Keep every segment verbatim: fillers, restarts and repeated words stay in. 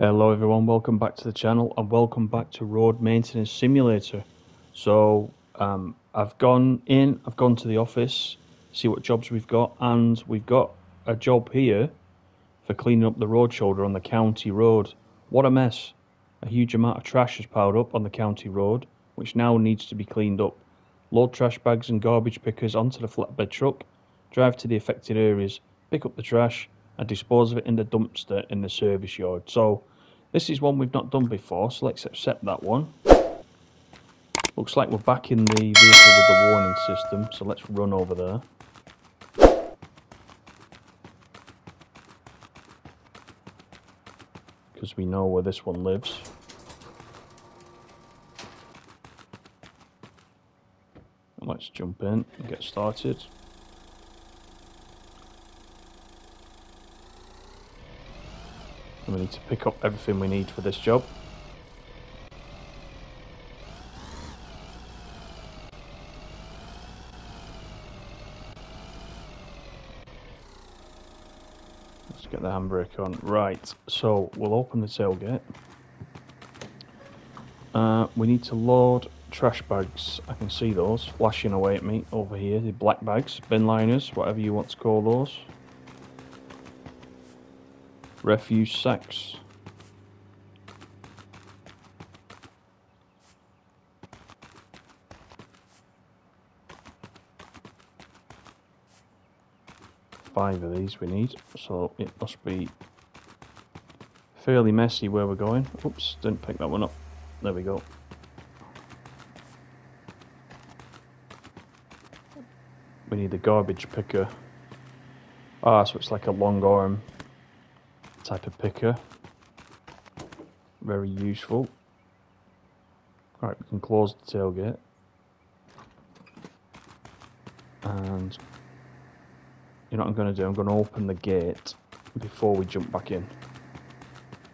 Hello everyone, welcome back to the channel and welcome back to Road Maintenance Simulator. So um, I've gone in, I've gone to the office, see what jobs we've got, and we've got a job here for cleaning up the road shoulder on the county road. What a mess. A huge amount of trash has piled up on the county road, which now needs to be cleaned up. Load trash bags and garbage pickers onto the flatbed truck, drive to the affected areas, pick up the trash and dispose of it in the dumpster in the service yard. So this is one we've not done before, so let's accept that one. Looks like we're back in the vehicle with the warning system, so let's run over there. Because we know where this one lives. And let's jump in and get started. And we need to pick up everything we need for this job. Let's get the handbrake on. Right, so we'll open the tailgate. Uh, we need to load trash bags. I can see those flashing away at me over here. The black bags, bin liners, whatever you want to call those. Refuse sacks. Five of these we need, so it must be fairly messy where we're going. Oops, didn't pick that one up. There we go. We need the garbage picker. Ah, so it's like a long arm type of picker, very useful. All right, we can close the tailgate and you know what I'm going to do, I'm going to open the gate before we jump back in,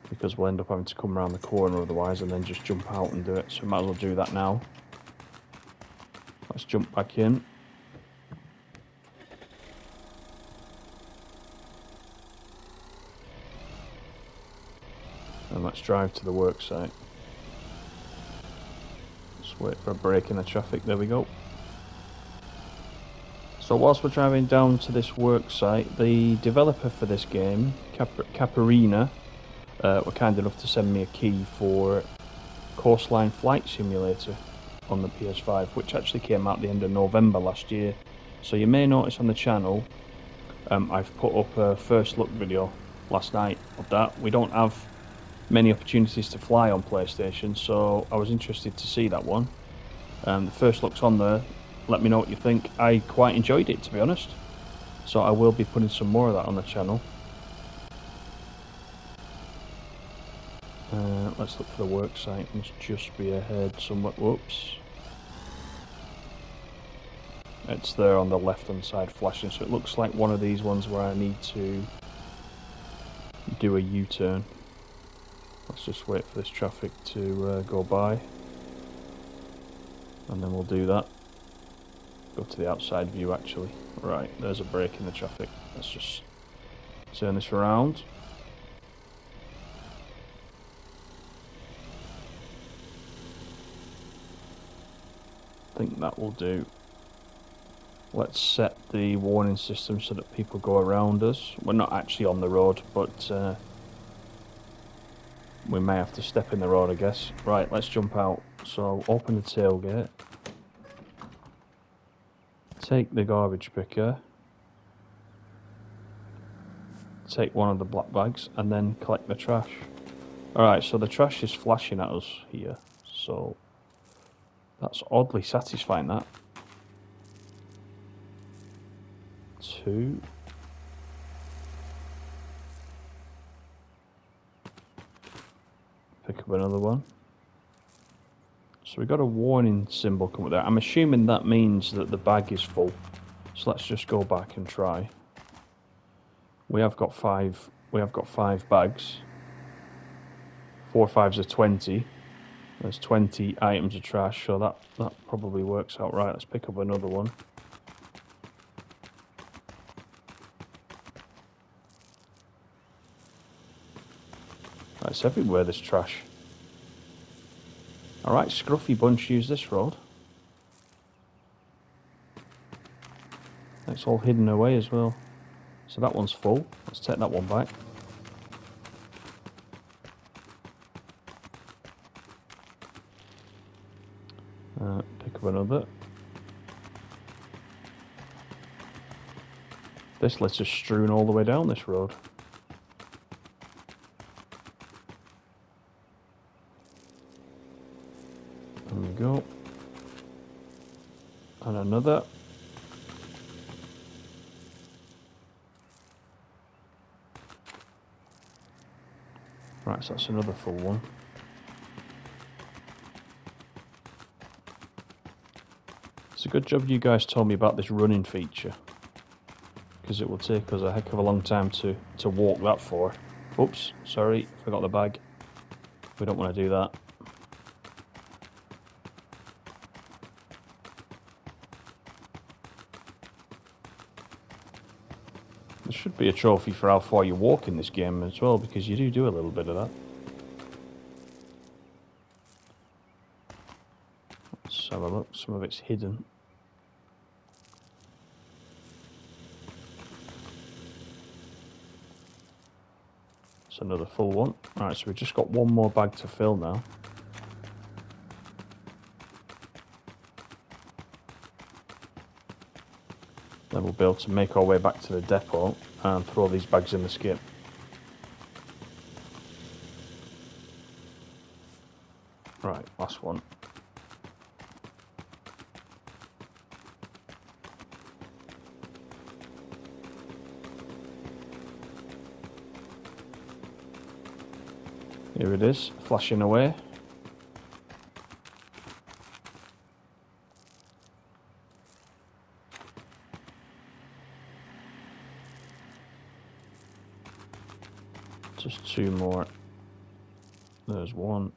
because we'll end up having to come around the corner otherwise and then just jump out and do it, so we might as well do that now. Let's jump back in. Let's drive to the work site. Just wait for a break in the traffic. There we go. So whilst we're driving down to this work site, the developer for this game, Caparina, uh, were kind enough to send me a key for Coastline Flight Simulator on the P S five, which actually came out at the end of November last year. So you may notice on the channel, um, I've put up a first look video last night of that. We don't have many opportunities to fly on PlayStation, so I was interested to see that one. Um, the first look's on there. Let me know what you think. I quite enjoyed it, to be honest, so I will be putting some more of that on the channel. Uh, let's look for the work site. It must just be ahead somewhere. Whoops. It's there on the left hand side flashing, so it looks like one of these ones where I need to do a U-turn. Let's just wait for this traffic to uh, go by and then we'll do that. Go to the outside view actually. Right, there's a break in the traffic. Let's just turn this around. I think that will do. Let's set the warning system so that people go around us. We're not actually on the road, but uh, we may have to step in the road, I guess. Right, let's jump out. So, open the tailgate. Take the garbage picker. Take one of the black bags and then collect the trash. Alright, so the trash is flashing at us here. So, that's oddly satisfying, that. Two. Pick up another one. So we got a warning symbol come up there. I'm assuming that means that the bag is full. So let's just go back and try. We have got five. We have got five bags. Four fives are twenty. There's twenty items of trash. So that that probably works out right. Let's pick up another one. It's everywhere, this trash. Alright, Scruffy Bunch, use this road. That's all hidden away as well. So that one's full. Let's take that one back. Uh, pick up another. This litter's strewn all the way down this road. There we go. And another. Right, so that's another full one. It's a good job you guys told me about this running feature, because it will take us a heck of a long time to, to walk that for. Oops, sorry, forgot the bag. We don't want to do that. Should be a trophy for how far you walk in this game as well, because you do do a little bit of that. Let's have a look, some of it's hidden. It's another full one. Alright, so we've just got one more bag to fill now. Then we'll be able to make our way back to the depot and throw these bags in the skip. Right, last one. Here it is, flashing away. Just two more. There's one.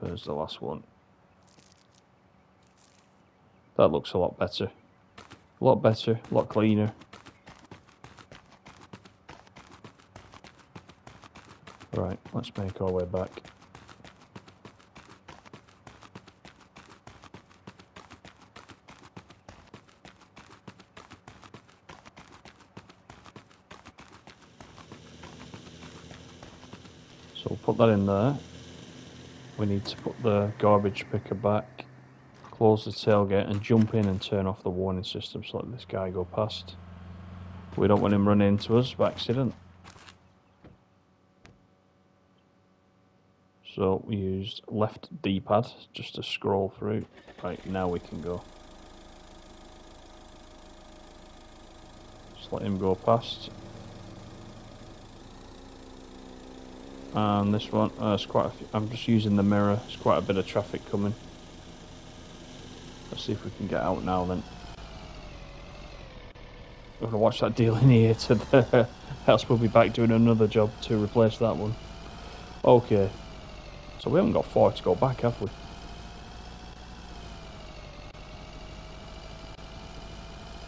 There's the last one. That looks a lot better. A lot better, a lot cleaner. Right, let's make our way back. So we'll put that in there. We need to put the garbage picker back, close the tailgate and jump in and turn off the warning system, so let this guy go past. We don't want him running into us by accident. So we used left D-pad just to scroll through. Right, now we can go. Just let him go past. And this one, uh, it's quite a few, I'm just using the mirror, it's quite a bit of traffic coming. Let's see if we can get out now then. We're going to watch that deal in here to there, else we'll be back doing another job to replace that one. Okay, so we haven't got far to go back, have we?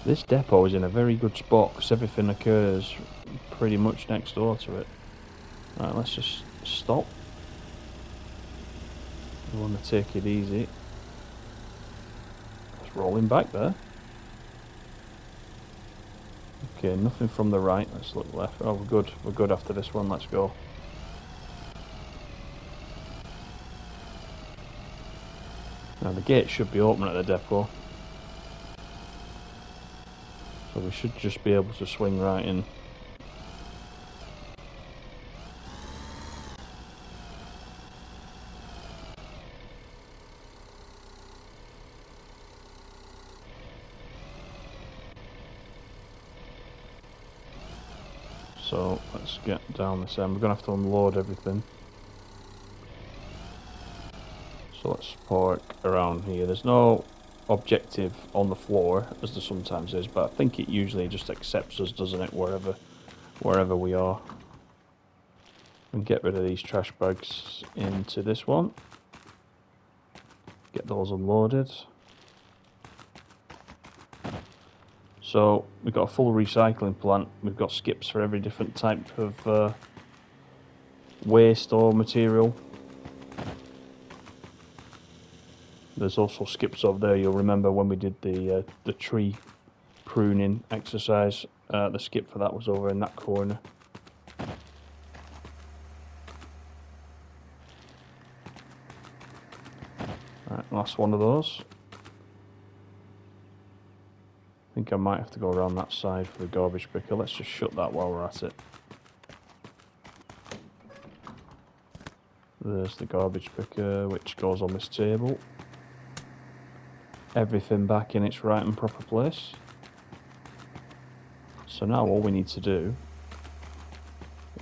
This depot is in a very good spot because everything occurs pretty much next door to it. Right, let's just stop. We want to take it easy. Just rolling back there. Okay, nothing from the right. Let's look left. Oh, we're good. We're good after this one. Let's go. Now, the gate should be open at the depot. So we should just be able to swing right in. So let's get down this end. We're going to have to unload everything. So let's park around here. There's no objective on the floor, as there sometimes is, but I think it usually just accepts us, doesn't it, wherever wherever we are. And get rid of these trash bags into this one. Get those unloaded. So we've got a full recycling plant. We've got skips for every different type of uh, waste or material. There's also skips over there. You'll remember when we did the uh, the tree pruning exercise, uh, the skip for that was over in that corner. Right, last one of those. I think I might have to go around that side for the garbage picker. Let's just shut that while we're at it. There's the garbage picker, which goes on this table. Everything back in its right and proper place. So now all we need to do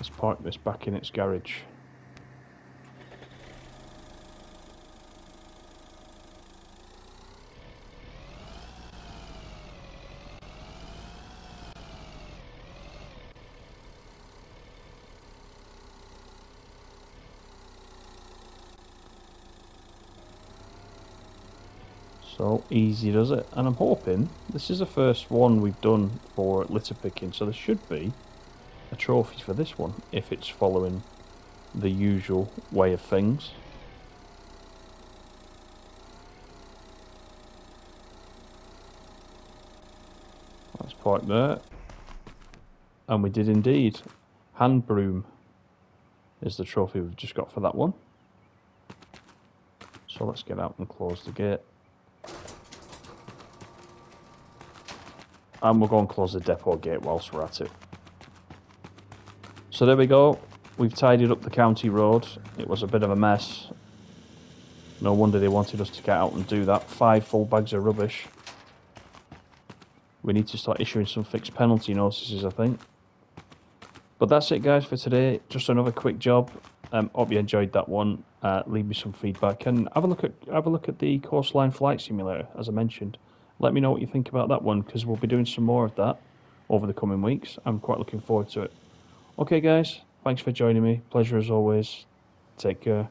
is park this back in its garage. So easy does it, and I'm hoping this is the first one we've done for litter picking, so there should be a trophy for this one if it's following the usual way of things. Let's park there, and we did indeed. Hand broom is the trophy we've just got for that one. So let's get out and close the gate. And we'll go and close the depot gate whilst we're at it. So there we go. We've tidied up the county road. It was a bit of a mess. No wonder they wanted us to get out and do that. Five full bags of rubbish. We need to start issuing some fixed penalty notices, I think. But that's it, guys, for today. Just another quick job. Um, hope you enjoyed that one. Uh, leave me some feedback and have a look at have a look at the Coastline Flight Simulator, as I mentioned. Let me know what you think about that one, because we'll be doing some more of that over the coming weeks. I'm quite looking forward to it. Okay, guys, thanks for joining me. Pleasure as always. Take care.